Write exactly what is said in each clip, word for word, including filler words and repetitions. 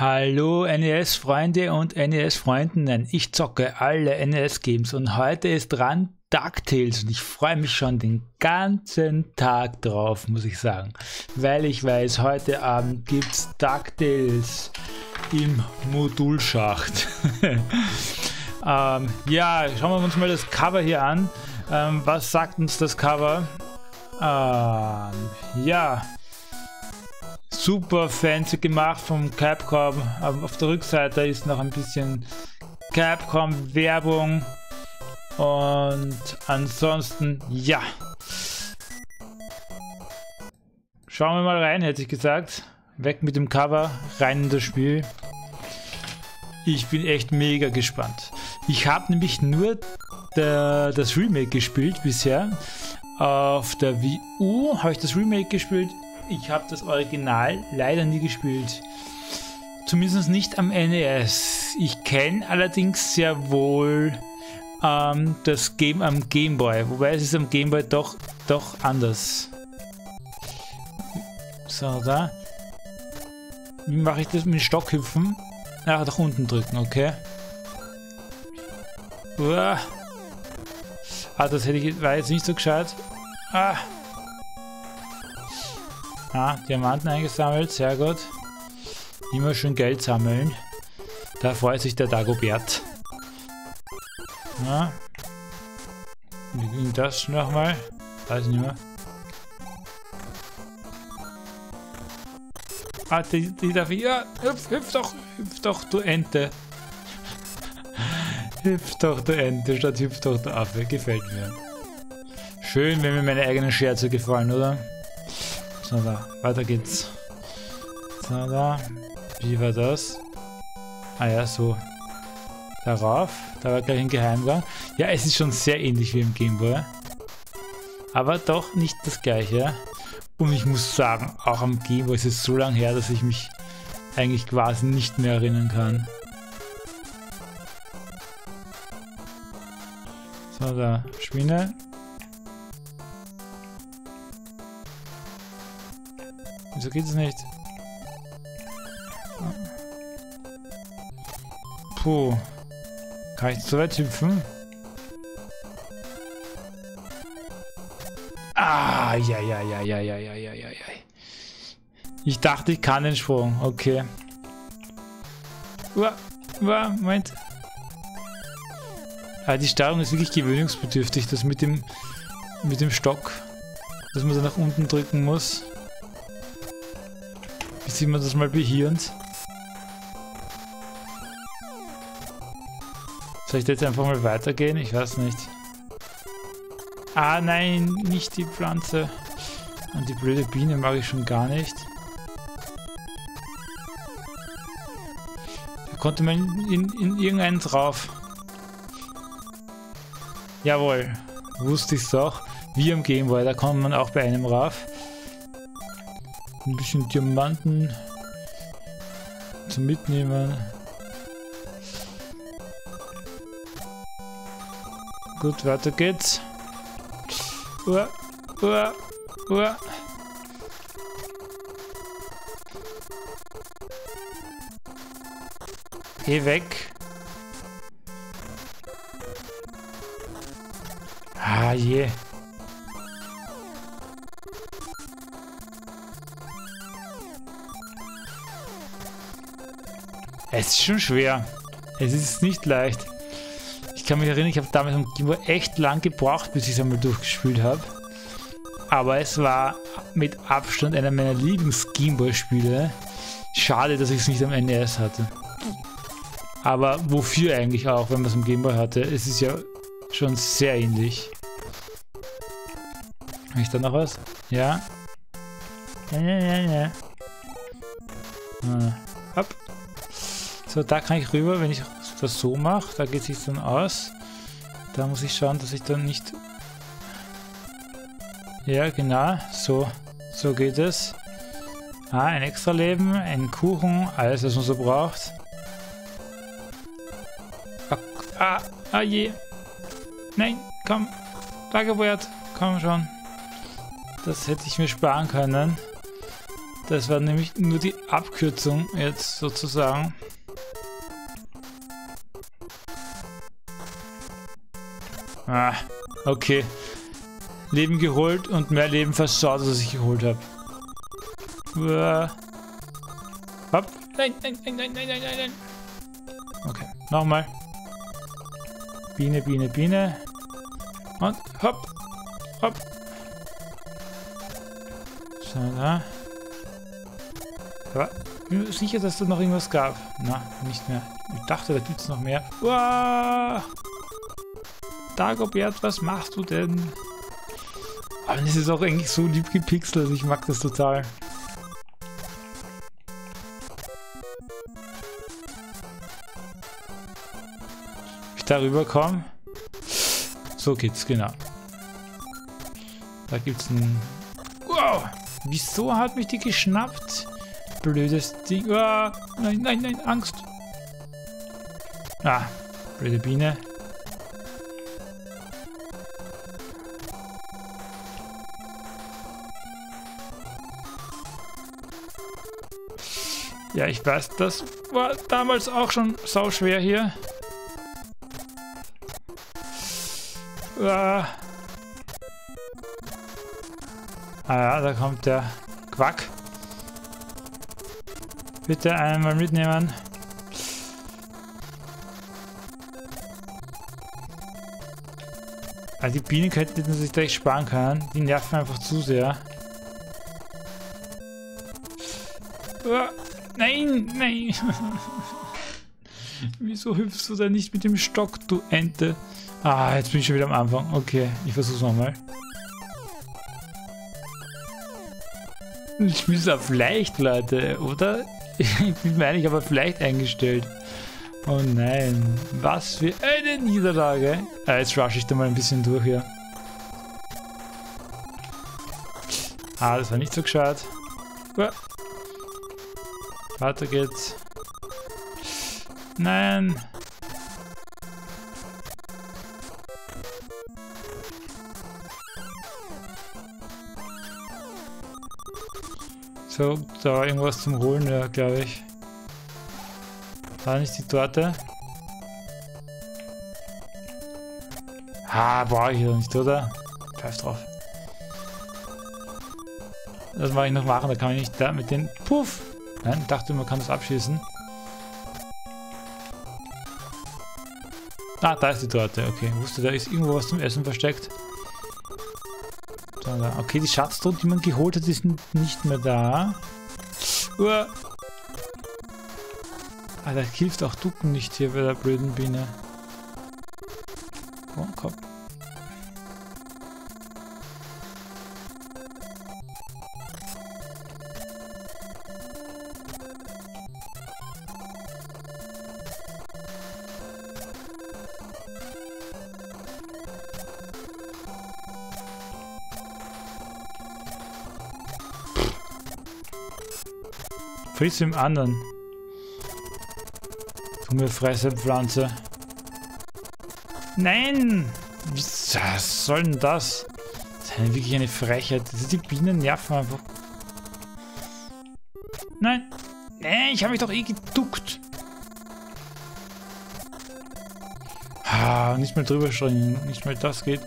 Hallo N E S-Freunde und N E S-Freundinnen, ich zocke alle N E S-Games und heute ist dran DuckTales und ich freue mich schon den ganzen Tag drauf, muss ich sagen, weil ich weiß, heute Abend gibt es DuckTales im Modulschacht. ähm, ja, schauen wir uns mal das Cover hier an. Ähm, was sagt uns das Cover? Ähm, ja... Super fancy gemacht vom Capcom. Auf der Rückseite ist noch ein bisschen Capcom-Werbung. Und ansonsten, ja. Schauen wir mal rein, hätte ich gesagt. Weg mit dem Cover, rein in das Spiel. Ich bin echt mega gespannt. Ich habe nämlich nur der, das Remake gespielt bisher. Auf der Wii U habe ich das Remake gespielt. Ich habe das Original leider nie gespielt, zumindest nicht am N E S. Ich kenne allerdings sehr wohl ähm, das Game am Game Boy, wobei es ist am Game Boy doch, doch anders. So, da. Wie mache ich das mit Stockhüpfen? Ach, nach unten drücken, okay. Uah. Ah, das hätte ich, war jetzt nicht so gescheit. Ah. Ah, Diamanten eingesammelt, sehr gut. Immer schön Geld sammeln. Da freut sich der Dagobert. Na. Wie ging das nochmal? Weiß nicht mehr. Ah, die, die darf ich. Ja, hüpf, hüpf doch, hüpf doch, du Ente. Hüpf doch, du Ente, statt hüpf doch, du Affe. Gefällt mir. Schön, wenn mir meine eigenen Scherze gefallen, oder? So, da. Weiter geht's. So, da. Wie war das? Ah ja, so. Darauf. Da war gleich ein Geheimgang. Ja, es ist schon sehr ähnlich wie im Game Boy. Aber doch nicht das gleiche. Und ich muss sagen, auch am Game Boy ist es so lange her, dass ich mich eigentlich quasi nicht mehr erinnern kann. So, da. Spinne. Wieso geht es nicht? Puh. Kann ich zu weit hüpfen? Ah, ja, ja, ja, ja, ja, ja, ja, ja, ja. Ich dachte, ich kann den Sprung. Okay. Uah, uah, Moment. Ah, die Steuerung ist wirklich gewöhnungsbedürftig. Das mit dem, mit dem Stock. Dass man so nach unten drücken muss. Sieht man das mal behirnt. Soll ich jetzt einfach mal weitergehen? Ich weiß nicht. Ah nein, nicht die Pflanze. Und die blöde Biene mag ich schon gar nicht. Da konnte man in, in irgendeinen drauf. Jawohl, wusste ich es doch. Wie im Game Boy, da kommt man auch bei einem rauf. Ein bisschen Diamanten zum Mitnehmen. Gut, weiter geht's. Uah, uah, uah. Geh weg. Ah je. Yeah. Es ist schon schwer. Es ist nicht leicht. Ich kann mich erinnern, ich habe damals am Game Boy echt lang gebraucht, bis ich es einmal durchgespielt habe. Aber es war mit Abstand einer meiner Lieblings-Game Boy-Spiele. Schade, dass ich es nicht am N E S hatte. Aber wofür eigentlich auch, wenn man es am Game Boy hatte? Es ist ja schon sehr ähnlich. Habe ich da noch was? Ja. Ja, ja, ja, ja. Ah. Hopp. So, da kann ich rüber, wenn ich das so mache, da geht es sich dann aus. Da muss ich schauen, dass ich dann nicht... Ja, genau, so, so geht es. Ah, ein extra Leben, ein Kuchen, alles, was man so braucht. Ah, ah, ah je. Nein, komm, Dagobert, komm schon. Das hätte ich mir sparen können. Das war nämlich nur die Abkürzung jetzt sozusagen. Ah, okay. Leben geholt und mehr Leben verschaut, als ich geholt habe. Uah. Hopp. Nein, nein, nein, nein, nein, nein, nein. Okay, nochmal. Biene, Biene, Biene. Und hopp. Hopp. So, na. Aber ich bin sicher, dass da noch irgendwas gab. Na, nicht mehr. Ich dachte, da gibt es noch mehr. Uah. Dagobert, was machst du denn? Aber das ist auch eigentlich so lieb gepixelt. Ich mag das total. Ich darüber komme. So geht's, genau. Da gibt's ein. Wow! Wieso hat mich die geschnappt? Blödes Ding. Ah, nein, nein, nein, Angst. Ah, blöde Biene. Ja, ich weiß, das war damals auch schon sau schwer hier. Ah, ja, da kommt der Quack. Bitte einmal mitnehmen. Also die Bienen könnten sich gleich sparen können. Die nerven einfach zu sehr. Ah. Nein, nein. Wieso hüpfst du denn nicht mit dem Stock, du Ente? Ah, jetzt bin ich schon wieder am Anfang. Okay, ich versuch's nochmal. Ich bin es auf leicht, Leute, oder? Ich bin mir eigentlich aber auf leicht eingestellt. Oh nein, was für eine Niederlage. Ah, jetzt rush ich da mal ein bisschen durch hier. Ah, das war nicht so gescheit. Uah. Weiter geht's. Nein. So, da war irgendwas zum Holen, ja, glaube ich. War nicht die Torte? Ha, brauche ich doch nicht, oder? Pfeif drauf. Das mache ich noch machen, da kann ich nicht da mit den... Puff! Nein, ich dachte, man kann das abschießen. Ah, da ist die Torte. Okay, ich wusste, da ist irgendwo was zum Essen versteckt. Okay, die Schatztruhe, die man geholt hat, ist nicht mehr da. Uah. Ah, da hilft auch Ducken nicht hier bei der blöden Biene. Oh, komm. Friss im anderen. Tu mir Fresse, Pflanze. Nein! Was soll denn das? Das ist halt wirklich eine Frechheit. Die Bienen nerven einfach. Nein! Nein, ich habe mich doch eh geduckt. Ah, nicht mehr drüber springen. Nicht mehr das geht.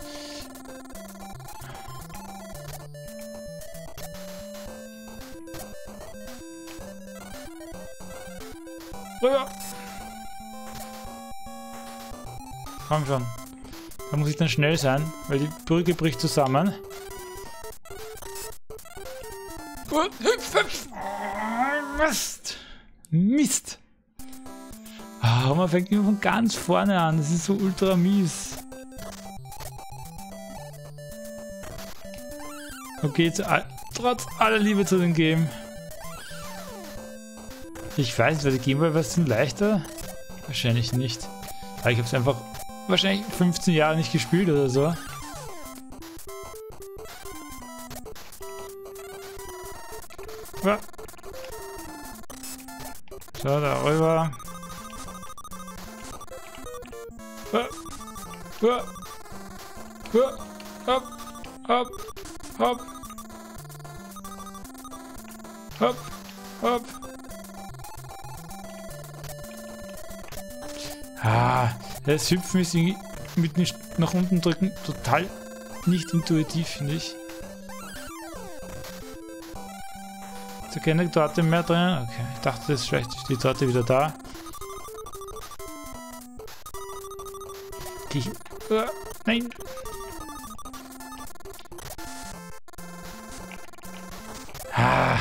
Komm schon. Da muss ich dann schnell sein, weil die Brücke bricht zusammen. Und hüpf, hüpf. Mist. Mist. Oh, man fängt immer von ganz vorne an. Das ist so ultra mies. Okay, zu all, trotz aller Liebe zu dem Game. Ich weiß, weil die Game Boy war es denn leichter? Wahrscheinlich nicht. Aber ich habe es einfach wahrscheinlich fünfzehn Jahre nicht gespielt oder so. Ja. So, da rüber. Ja. Ja. Ja. Hopp. Hopp. Hopp. Hopp, hopp. Ah, das Hüpfen ist mit dem nach unten drücken total nicht intuitiv, finde ich. Ist da keine Torte mehr drin? Okay, ich dachte, das ist vielleicht die Torte wieder da. Ich, uh, nein! Ah!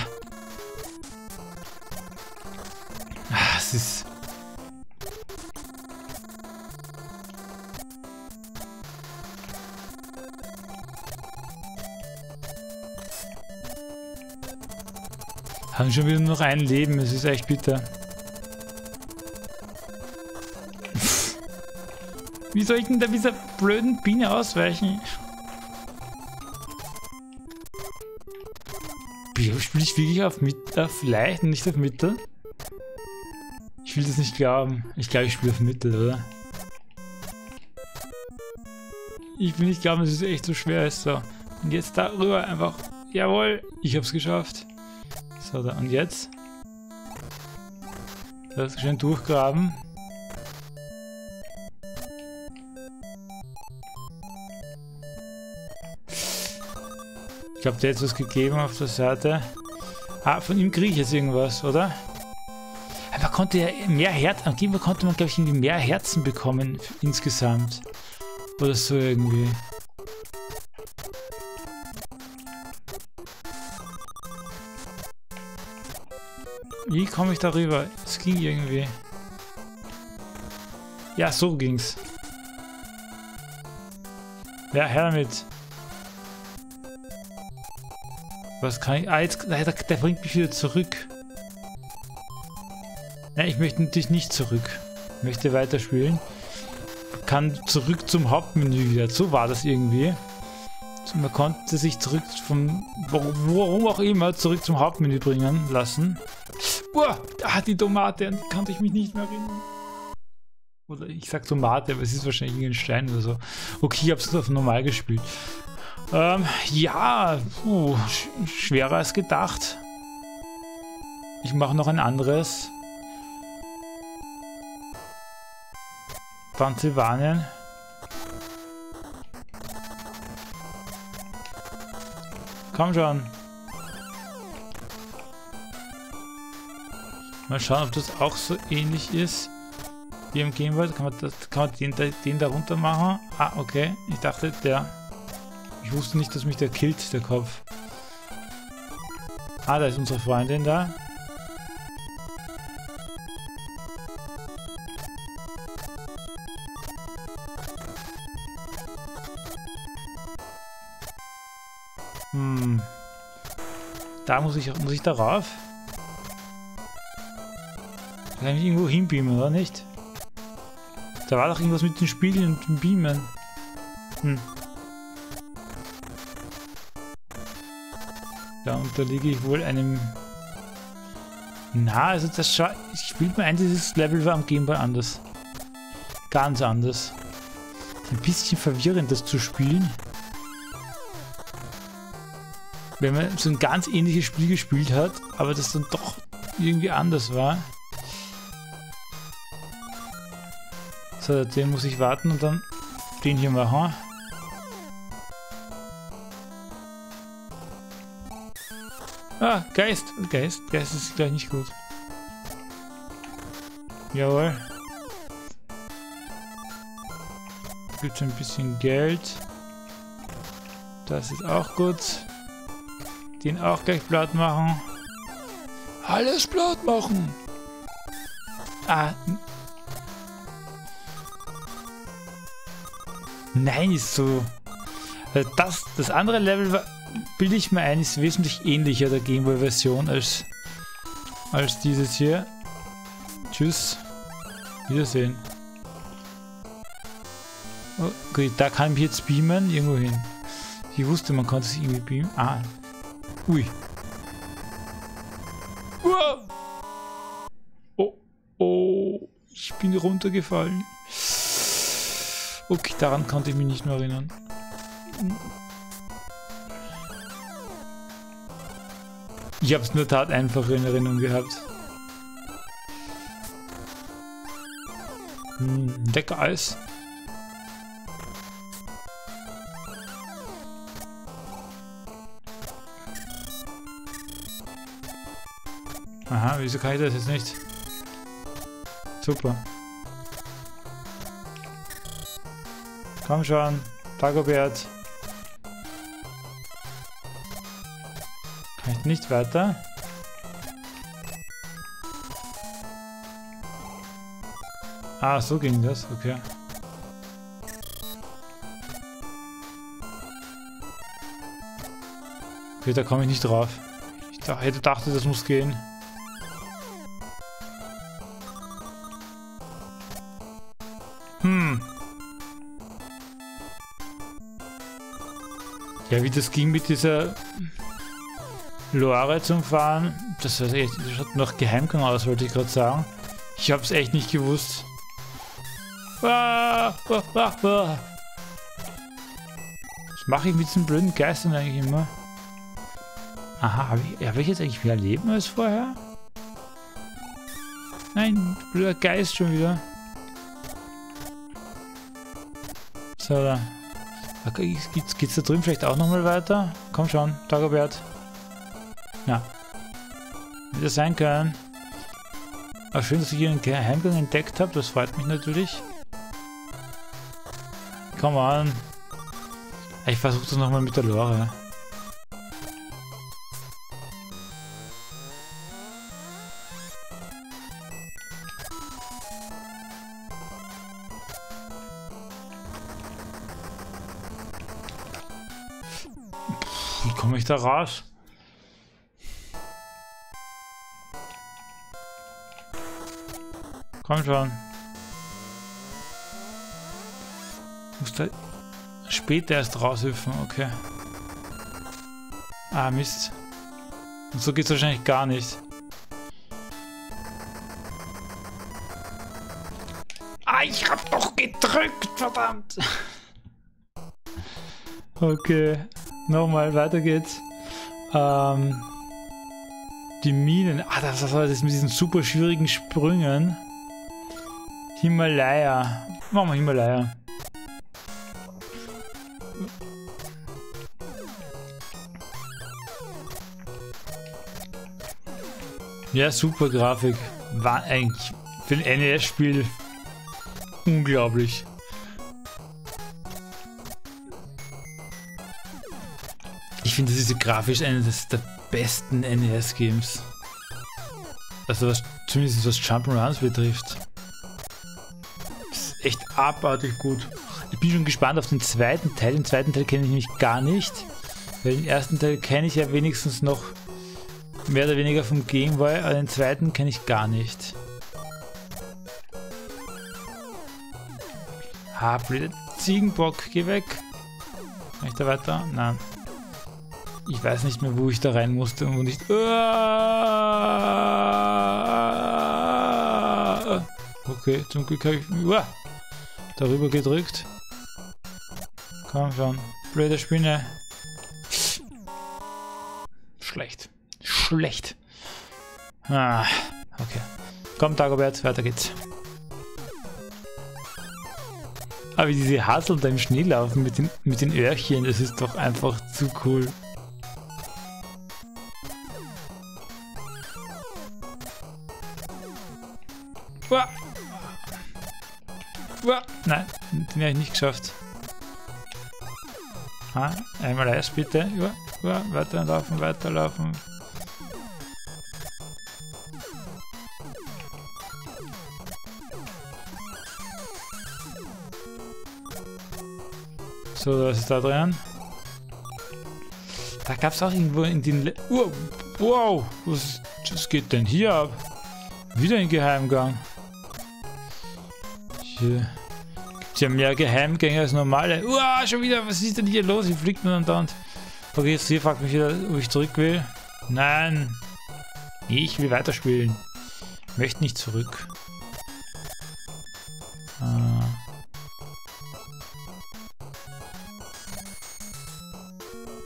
Ah, es ist... Haben schon wieder nur noch ein Leben, es ist echt bitter. Wie soll ich denn da dieser blöden Biene ausweichen? Spiele ich wirklich auf, mit, auf leicht und nicht auf Mittel? Ich will das nicht glauben. Ich glaube, ich spiele auf Mittel, oder? Ich will nicht glauben, dass es echt so schwer ist. So. Und jetzt darüber einfach. Jawohl, ich habe es geschafft. So, da und jetzt. Das schön durchgraben. Ich glaube, der hat was gegeben auf der Seite. Ah, von ihm kriege ich jetzt irgendwas, oder? Aber konnte ja mehr Herzen, angeblich konnte man, glaube ich, irgendwie mehr Herzen bekommen insgesamt. Oder so irgendwie. Wie komme ich darüber? Es ging irgendwie. Ja, so ging's. Ja, her damit. Was kann ich... Ah, jetzt, der, der bringt mich wieder zurück. Nein, ich möchte natürlich nicht zurück. Ich möchte weiterspielen. Kann zurück zum Hauptmenü wieder. So war das irgendwie. Man konnte sich zurück vom... Warum auch immer zurück zum Hauptmenü bringen lassen. Uah, ah, die Tomate, an die konnte ich mich nicht mehr erinnern. Oder ich sag Tomate, aber es ist wahrscheinlich irgendein Stein oder so. Okay, ich habe es auf normal gespielt. Ähm, ja, puh, sch schwerer als gedacht. Ich mache noch ein anderes. Transylvanien. Komm schon. Mal schauen, ob das auch so ähnlich ist wie im Game Boy. Kann man, das, kann man den, den da runter machen? Ah, okay. Ich dachte, der... Ich wusste nicht, dass mich der killt, der Kopf. Ah, da ist unsere Freundin da. Hm. Da muss ich, muss ich darauf. Da kann ich irgendwo hinbeamen, oder nicht? Da war doch irgendwas mit den Spiegeln und dem Beamen. Hm. Da unterliege ich wohl einem... Na, also das scha... Ich spiele mir ein, dieses Level war am Game Boy anders. Ganz anders. Ein bisschen verwirrend, das zu spielen. Wenn man so ein ganz ähnliches Spiel gespielt hat, aber das dann doch irgendwie anders war. So, den muss ich warten und dann den hier machen. Ah, Geist, Geist, Geist ist gleich nicht gut. Jawohl. Gibt's ein bisschen Geld. Das ist auch gut. Den auch gleich platt machen. Alles platt machen! Ah. Nein, ist so. Also das, das andere Level war... Bilde ich mir ein, ist wesentlich ähnlicher der Gameboy-Version als, als dieses hier. Tschüss. Wiedersehen. Okay, da kann ich jetzt beamen. Irgendwo hin. Ich wusste, man konnte sich irgendwie beamen. Ah. Ui. Uah. Oh. Oh. Ich bin runtergefallen. Okay, daran konnte ich mich nicht mehr erinnern. Ich habe es nur tat einfach in Erinnerung gehabt. Hm, Deckereis. Aha, wieso kann ich das jetzt nicht? Super. Komm schon, Dagobert. Kann ich nicht weiter? Ah, so ging das, okay. Okay, da komme ich nicht drauf. Ich hätte gedacht, das muss gehen. Hm. Ja, wie das ging mit dieser Loire zum Fahren, das war echt, das schaut noch Geheimgang aus, wollte ich gerade sagen. Ich hab's echt nicht gewusst. Ah, ah, ah, ah. Was mache ich mit diesen blöden Geistern eigentlich immer? Aha, habe ich, hab ich jetzt eigentlich mehr Leben als vorher? Nein, blöder Geist schon wieder. So, da. Okay, geht's, geht's da drüben vielleicht auch nochmal weiter? Komm schon, Dagobert. Ja. Hätte sein können. Aber schön, dass ich hier einen Geheimgang entdeckt habe, das freut mich natürlich. Komm an. Ich versuche das nochmal mit der Lore. Wie komme ich da raus? Komm schon. Muss da später erst raushüpfen, okay. Ah, Mist. Und so geht's wahrscheinlich gar nicht. Ah, ich hab doch gedrückt, verdammt! Okay, nochmal, weiter geht's. Ähm, die Minen. Ah, das war das mit diesen super schwierigen Sprüngen. Himalaya. Machen wir Himalaya. Ja, super Grafik. War eigentlich für ein N E S-Spiel unglaublich. Ich finde, das ist grafisch eines der besten N E S-Games. Also was, zumindest was Jump'n'Runs betrifft. Echt abartig gut. Ich bin schon gespannt auf den zweiten Teil. Den zweiten Teil kenne ich nämlich gar nicht. Weil den ersten Teil kenne ich ja wenigstens noch mehr oder weniger vom Game Boy, aber den zweiten kenne ich gar nicht. Ah, blöder Ziegenbock, geh weg. Kann ich da weiter? Nein. Ich weiß nicht mehr, wo ich da rein musste und wo nicht. Okay, zum Glück habe ich uah, darüber gedrückt. Komm schon, blöde Spinne. Schlecht. Schlecht. Ah, okay. Komm, Dagobert, weiter geht's. Aber wie diese Haseln da im Schnee laufen mit den, mit den Öhrchen, das ist doch einfach zu cool. Uah. Uah. Nein, den habe ich nicht geschafft. Ah, einmal erst bitte. Uah. Uah. Weiterlaufen, weiterlaufen. So, was ist da dran? Da gab es auch irgendwo in den... Le uh, wow, was, was geht denn hier ab? Wieder ein Geheimgang. Hier gibt es ja mehr Geheimgänge als normale. Uah, schon wieder, was ist denn hier los? Hier fliegt man da und... Okay, jetzt hier fragt mich wieder, ob ich zurück will. Nein, ich will weiterspielen. Ich möchte nicht zurück. Ah.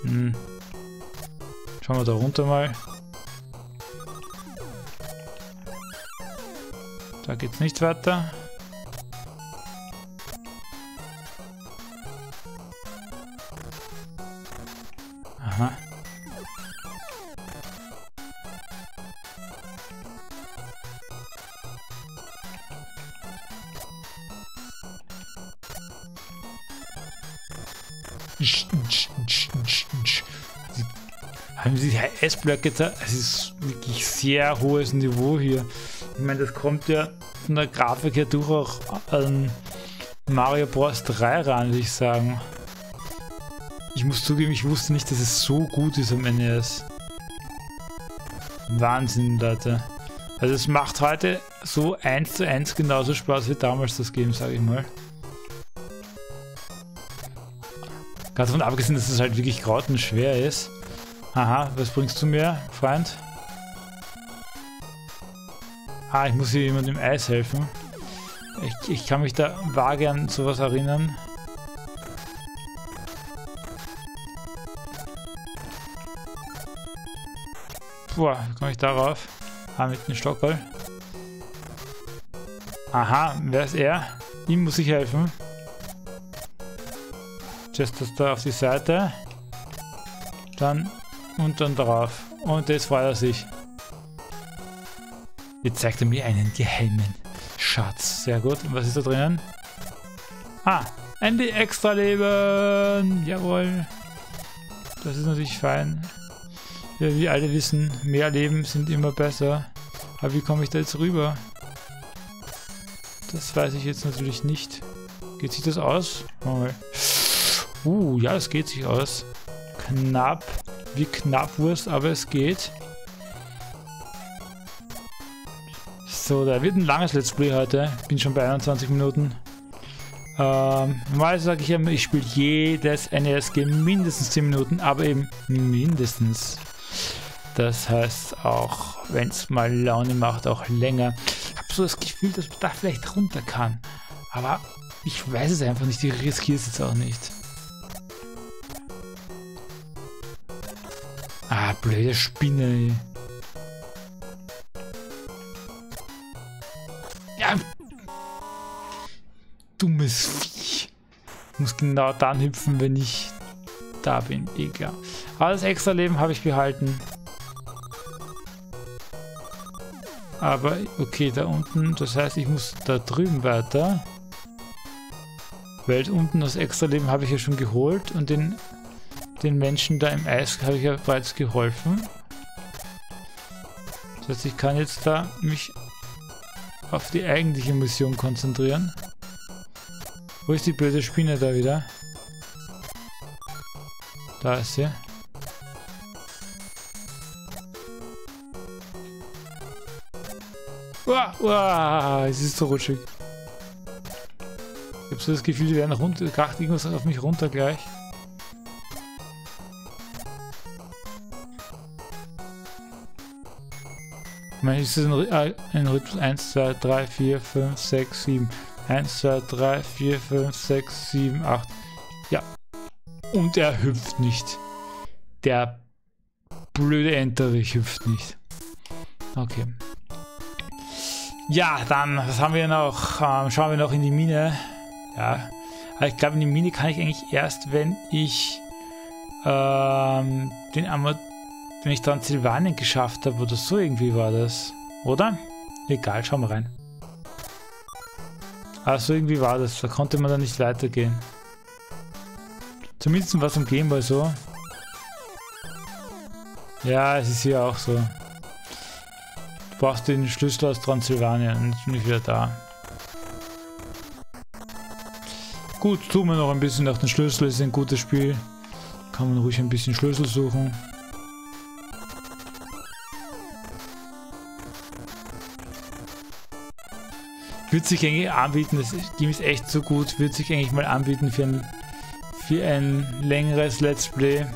Hm. Schauen wir da runter mal. Da geht's nicht weiter. Aha. Haben Sie die H S-Blöcke da? Es ist wirklich sehr hohes Niveau hier. Ich meine, das kommt ja von der Grafik her durchaus an Mario Bros. drei ran, würde ich sagen. Ich muss zugeben, ich wusste nicht, dass es so gut ist am N E S. Wahnsinn, Leute. Also es macht heute so eins zu eins genauso Spaß wie damals das Game, sage ich mal. Ganz davon abgesehen, dass es halt wirklich grautenschwer ist. Aha, was bringst du mir, Freund? Ah, ich muss hier jemandem im Eis helfen. Ich, ich kann mich da vage an sowas erinnern. Boah, wie komme ich darauf? Ah, mit dem Stockerl. Aha, wer ist er? Ihm muss ich helfen. Just das da auf die Seite. Dann... Und dann drauf. Und das freut er sich. Jetzt zeigt er mir einen geheimen Schatz. Sehr gut. Und was ist da drinnen? Ah, ein extra Leben. Jawohl. Das ist natürlich fein. Ja, wie alle wissen, mehr Leben sind immer besser. Aber wie komme ich da jetzt rüber? Das weiß ich jetzt natürlich nicht. Geht sich das aus? Mal. Uh, ja, es geht sich aus. Knapp. Wie Knappwurst, aber es geht. So, da wird ein langes Let's Play heute. Bin schon bei einundzwanzig Minuten. Ähm, normalerweise sage ich ja, ich spiele jedes N E S-Game mindestens zehn Minuten, aber eben mindestens. Das heißt auch, wenn es mal Laune macht, auch länger. Ich habe so das Gefühl, dass man da vielleicht runter kann. Aber ich weiß es einfach nicht, ich riskiere es jetzt auch nicht. Ah, blöde Spinne, ey. Ja. Dummes Vieh. Muss genau dann hüpfen, wenn ich da bin. Egal. Aber das extra Leben habe ich behalten. Aber, okay, da unten. Das heißt, ich muss da drüben weiter. Weil unten das extra Leben habe ich ja schon geholt und den... Den Menschen da im Eis habe ich ja bereits geholfen. Das heißt, ich kann jetzt da mich auf die eigentliche Mission konzentrieren. Wo ist die blöde Spinne da wieder? Da ist sie. Uah, uah, es ist so rutschig. Ich habe so das Gefühl, die werden runter, kracht irgendwas auf mich runter gleich. Ist es ein, ein Rhythmus? eins, zwei, drei, vier, fünf, sechs, sieben. eins, zwei, drei, vier, fünf, sechs, sieben, acht. Ja. Und er hüpft nicht. Der blöde Enterich hüpft nicht. Okay. Ja, dann, was haben wir noch? Ähm, schauen wir noch in die Mine. Ja. Aber ich glaube, in die Mine kann ich eigentlich erst, wenn ich ähm, den Amateur. Wenn ich Transsilvanien geschafft habe oder so, irgendwie war das. Oder? Egal, schauen wir rein. Also irgendwie war das. Da konnte man dann nicht weitergehen. Zumindest war es am Game Boy so. Ja, es ist hier auch so. Du brauchst den Schlüssel aus Transsilvanien und jetzt bin ich wieder da. Gut, tun wir noch ein bisschen nach dem Schlüssel. Ist ein gutes Spiel. Kann man ruhig ein bisschen Schlüssel suchen. Würde sich eigentlich anbieten, das Game ist echt so gut, würde sich eigentlich mal anbieten für ein, für ein längeres Let's Play.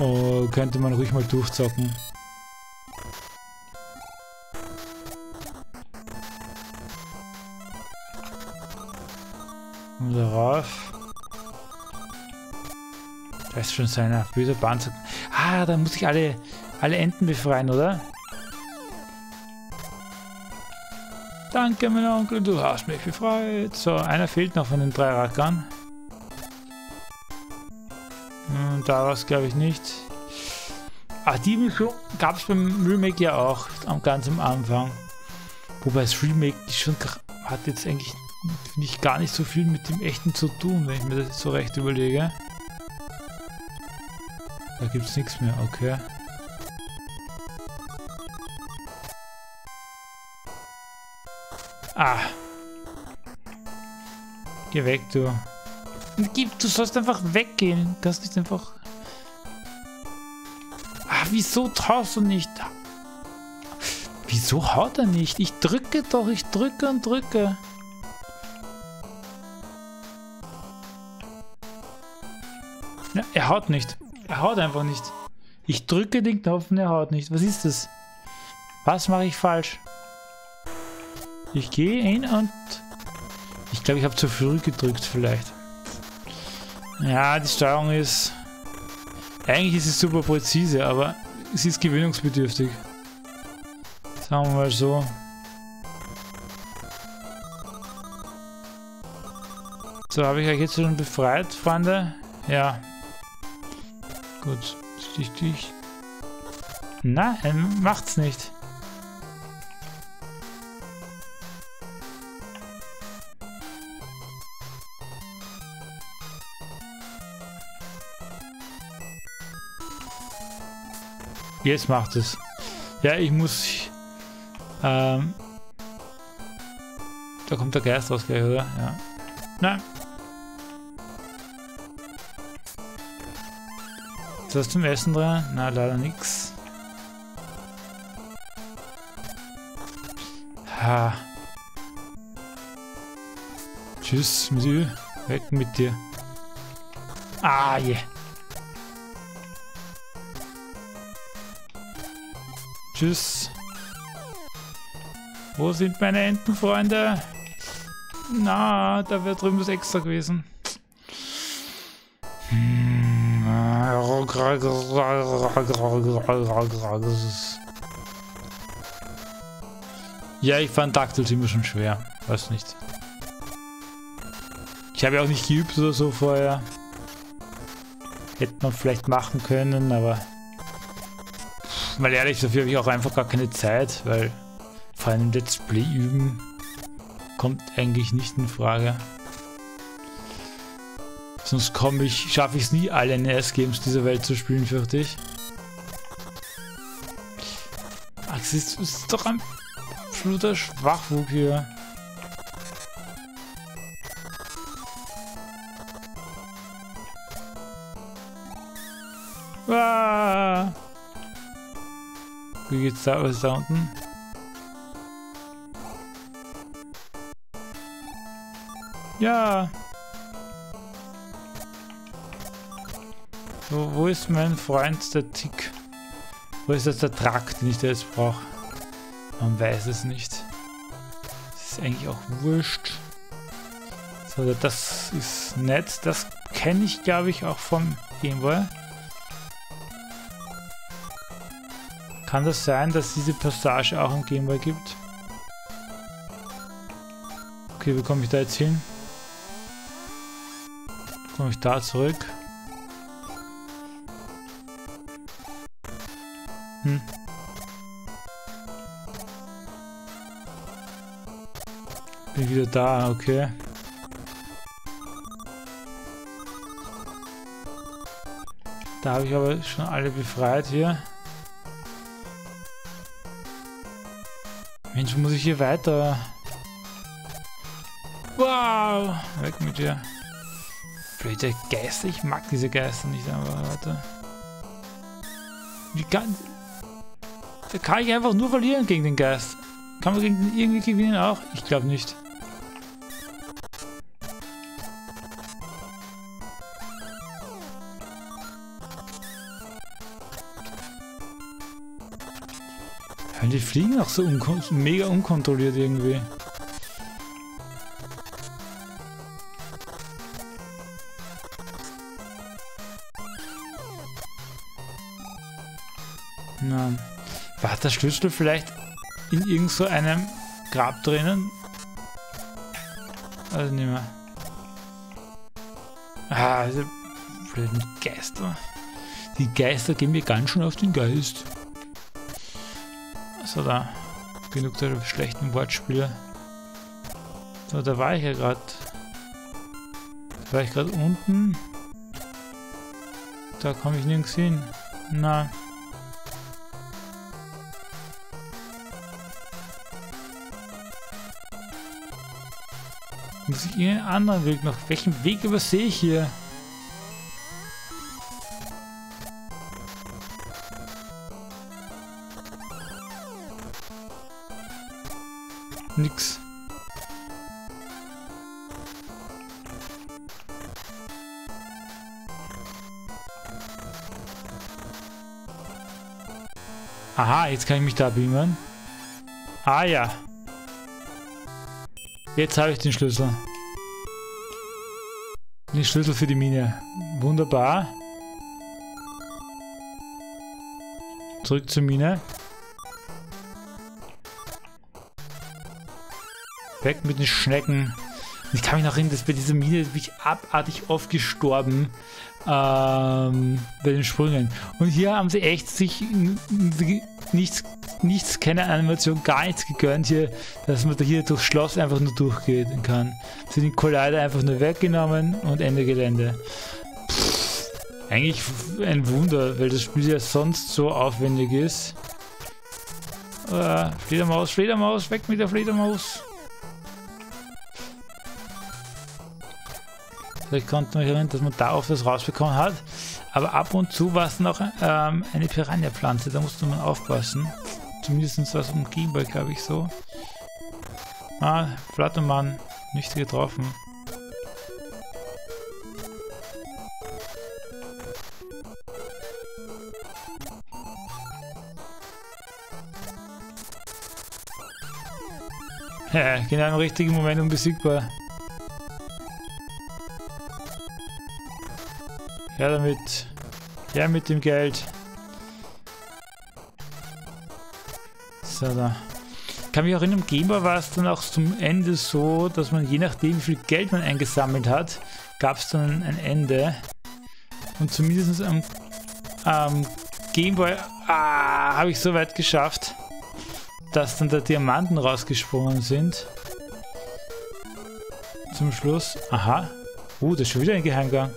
Oh, könnte man ruhig mal durchzocken. Und darauf. Da ist schon seiner böse Panzer. Ah, da muss ich alle, alle Enten befreien, oder? Danke, mein Onkel, du hast mich befreit. So, einer fehlt noch von den drei Rackern. Und da war es, glaube ich, nicht. Ach, die gab es beim Remake ja auch, ganz am Anfang. Wobei das Remake schon hat jetzt eigentlich, finde ich, gar nicht so viel mit dem Echten zu tun, wenn ich mir das jetzt so recht überlege. Da gibt es nichts mehr, okay. Ah. Geh weg, du. Du sollst einfach weggehen. Du kannst nicht einfach... Ah, wieso traust du nicht? Wieso haut er nicht? Ich drücke doch, ich drücke und drücke. Ja, er haut nicht. Er haut einfach nicht. Ich drücke den Knopf und er haut nicht. Was ist das? Was mache ich falsch? Ich gehe hin und... Ich glaube, ich habe zu früh gedrückt vielleicht. Ja, die Steuerung ist... Eigentlich ist es super präzise, aber sie ist gewöhnungsbedürftig. Sagen wir mal so. So, habe ich euch jetzt schon befreit, Freunde? Ja. Gut. Stich, stich. Nein, macht's nicht. Jetzt macht es. Ja, ich muss. Ähm, da kommt der Geist raus gleich, oder? Ja. Nein. Ist das zum Essen dran? Na, leider nichts. Ha. Tschüss, Monsieur. Weg mit dir. Ah, je. Yeah. Tschüss. Wo sind meine Entenfreunde? Na, da wäre drüben das Extra gewesen. Ja, ich fand DuckTales immer schon schwer. Weiß nicht. Ich habe ja auch nicht geübt oder so vorher. Hätte man vielleicht machen können, aber... Mal ehrlich, dafür habe ich auch einfach gar keine Zeit, weil vor allem Let's Play üben kommt eigentlich nicht in Frage. Sonst komme ich, schaffe ich es nie, alle N E S-Games dieser Welt zu spielen, fürchte ich. Ach, das ist, das ist doch ein absoluter Schwachwug hier. Ah. Wie geht's da? Was ist da unten? Ja! Wo, wo ist mein Freund, der Tick? Wo ist jetzt der Trakt, den ich da jetzt brauche? Man weiß es nicht. Das ist eigentlich auch wurscht. So, das ist nett. Das kenne ich, glaube ich, auch vom Game Boy. Kann das sein, dass diese Passage auch im Game Boy gibt? Okay, wie komme ich da jetzt hin? Komme ich da zurück? Hm. Bin wieder da, okay. Da habe ich aber schon alle befreit hier. Mensch, muss ich hier weiter? Wow! Weg mit dir. Blöde Geister, ich mag diese Geister nicht einfach, warte. Wie kann... Da kann ich einfach nur verlieren gegen den Geist. Kann man gegen den irgendwie gewinnen auch? Ich glaube nicht. Die fliegen auch so unkon mega unkontrolliert irgendwie. Nein. War der Schlüssel vielleicht in irgend so einem Grab drinnen. Also nicht mehr. Ah, diese blöden Geister. Die Geister gehen mir ganz schön auf den Geist. So, da. Genug der schlechten Wortspiele. So, da war ich ja gerade. Da war ich gerade unten. Da komme ich nirgends hin. Na. Muss ich irgendeinen anderen Weg noch? Welchen Weg übersehe ich hier? Nix. Aha, jetzt kann ich mich da beamen. Ah ja. Jetzt habe ich den Schlüssel. Den Schlüssel für die Mine. Wunderbar. Zurück zur Mine. Weg mit den Schnecken. Ich kann mich noch erinnern, dass bei dieser Mine bin ich abartig oft gestorben. Ähm, bei den Sprüngen. Und hier haben sie echt sich nichts, nichts, keine Animation, gar nichts gegönnt hier, dass man da hier durchs Schloss einfach nur durchgehen kann. Sie den Collider einfach nur weggenommen und Ende Gelände. Pff, eigentlich ein Wunder, weil das Spiel ja sonst so aufwendig ist. Äh, Fledermaus, Fledermaus, weg mit der Fledermaus. Ich konnte mich erinnern, dass man da auch was rausbekommen hat, aber ab und zu war es noch ähm, eine Piranha-Pflanze, da musste man aufpassen. Zumindest war es um Game Boy, glaube ich, so. Ah, Flattermann, nicht getroffen. Ja, genau im richtigen Moment unbesiegbar. Ja, damit. Ja, mit dem Geld. So, da. Ich kann mich erinnern, im Game Boy war es dann auch zum Ende so, dass man je nachdem, wie viel Geld man eingesammelt hat, gab es dann ein Ende. Und zumindest am, am Game Boy ah, habe ich so weit geschafft, dass dann da Diamanten rausgesprungen sind. Zum Schluss. Aha. Oh, uh, das ist schon wieder ein Geheimgang.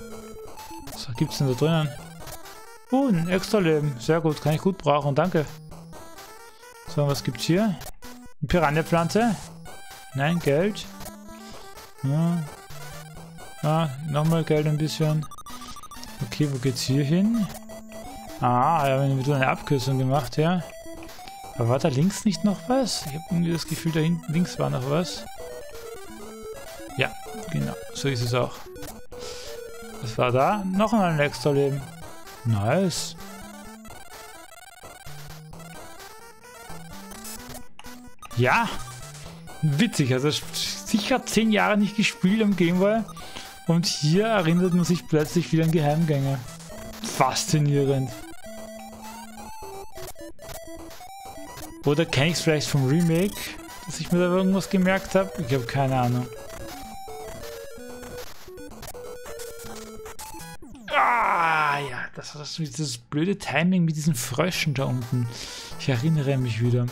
Was gibt's denn da drinnen? Oh, uh, ein extra Leben. Sehr gut, kann ich gut brauchen, danke. So, was gibt's hier? Eine Piranha-Pflanze? Nein, Geld. Ja. Ah, nochmal Geld ein bisschen. Okay, wo geht's hier hin? Ah, da haben wir wieder eine Abkürzung gemacht, ja. Aber war da links nicht noch was? Ich habe irgendwie das Gefühl, da hinten links war noch was. Ja, genau, so ist es auch. Was war da? Noch ein extra Leben. Nice. Ja. Witzig. Also sicher zehn Jahre nicht gespielt am Game Boy. Und hier erinnert man sich plötzlich wieder an Geheimgänge. Faszinierend. Oder kenne ich es vielleicht vom Remake, dass ich mir da irgendwas gemerkt habe? Ich habe keine Ahnung. Das war dieses blöde Timing mit diesen Fröschen da unten. Ich erinnere mich wieder.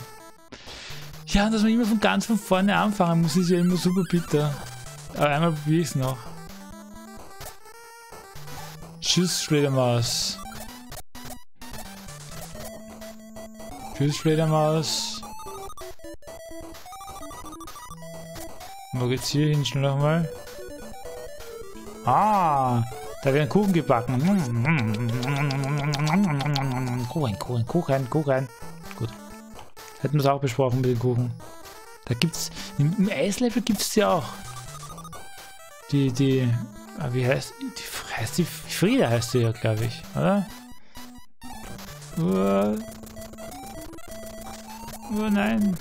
Ja, und dass man immer von ganz von vorne anfangen muss, ist ja immer super bitter. Aber einmal probiere ich es noch. Tschüss, Fledermaus. Tschüss, Fledermaus. Wo geht's hier hin? Schnell nochmal. Ah! Da werden Kuchen gebacken. Kuchen, Kuchen, Kuchen, Kuchen. Gut. Hätten wir es auch besprochen mit den Kuchen. Da gibt's. Im Eislevel gibt es ja auch. Die, die. Ah, wie heißt die? Heißt die Frieda heißt die ja, glaube ich, oder? Oh, oh nein.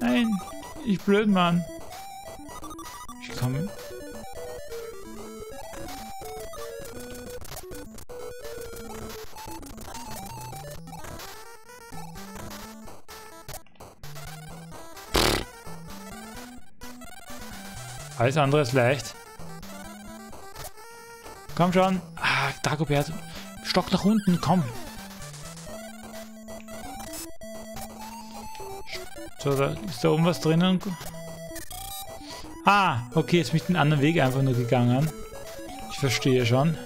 Nein. Ich blöd, Mann. Ich komme. Alles andere ist leicht. Komm schon. Ah, Dagobert. Stock nach unten, komm. So, da ist da oben was drinnen. Ah, okay, jetzt bin ich den anderen Weg einfach nur gegangen. Ich verstehe schon.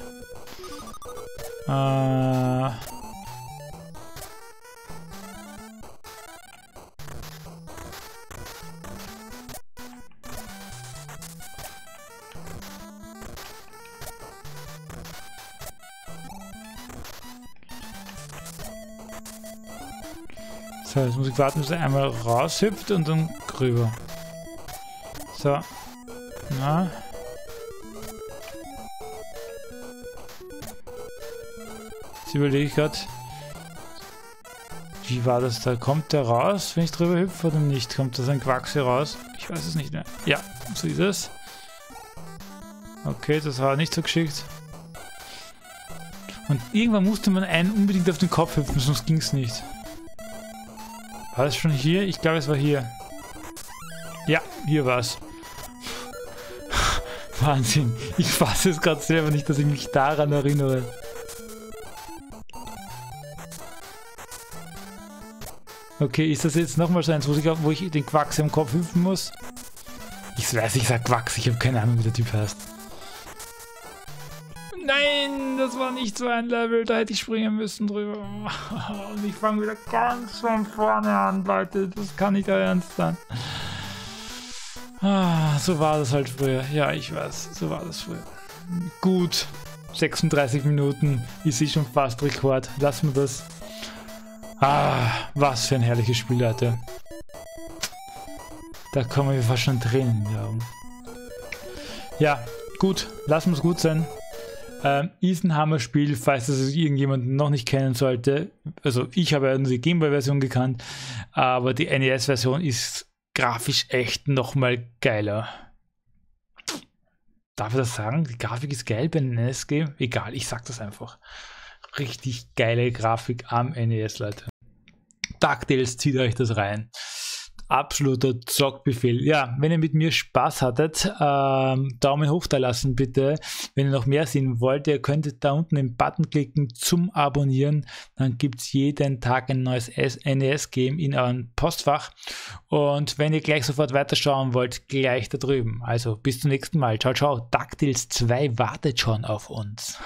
Äh... So, jetzt muss ich warten, bis er einmal raushüpft und dann rüber. So. Na. Jetzt überlege ich gerade, wie war das da? Kommt der raus, wenn ich drüber hüpfe oder nicht? Kommt da sein Quaxi raus? Ich weiß es nicht mehr. Ja, so ist es. Okay, das war nicht so geschickt. Und irgendwann musste man einen unbedingt auf den Kopf hüpfen, sonst ging es nicht. War es schon hier? Ich glaube, es war hier. Ja, hier war es. Wahnsinn. Ich fasse es gerade selber nicht, dass ich mich daran erinnere. Okay, ist das jetzt nochmal so eins, wo ich, wo ich den Quacks im Kopf hüpfen muss? Ich weiß, ich sag Quacks. Ich habe keine Ahnung, wie der Typ heißt. Nein, das war nicht so ein Level, da hätte ich springen müssen drüber. Und ich fange wieder ganz von vorne an, Leute. Das kann nicht euer Ernst sein. Ah, so war das halt früher. Ja, ich weiß, so war das früher. Gut, sechsunddreißig Minuten ist eh schon fast Rekord. Lassen wir das. Ah, was für ein herrliches Spiel, Leute. Da kommen wir fast schon Tränen in die Augen. Ja, gut, lassen wir es gut sein. Ähm, ist ein Hammer-Spiel, falls das irgendjemanden noch nicht kennen sollte. Also ich habe ja nur die Game Boy Version gekannt, aber die N E S-Version ist grafisch echt nochmal geiler. Darf ich das sagen? Die Grafik ist geil bei einem N E S-Game? Egal, ich sag das einfach. Richtig geile Grafik am N E S, Leute. DuckTales, zieht euch das rein. Absoluter Zockbefehl. Ja, wenn ihr mit mir Spaß hattet, ähm, Daumen hoch da lassen bitte. Wenn ihr noch mehr sehen wollt, ihr könntet da unten den Button klicken zum Abonnieren. Dann gibt es jeden Tag ein neues N E S-Game in eurem Postfach. Und wenn ihr gleich sofort weiterschauen wollt, gleich da drüben. Also bis zum nächsten Mal. Ciao, ciao. DuckTales zwei wartet schon auf uns.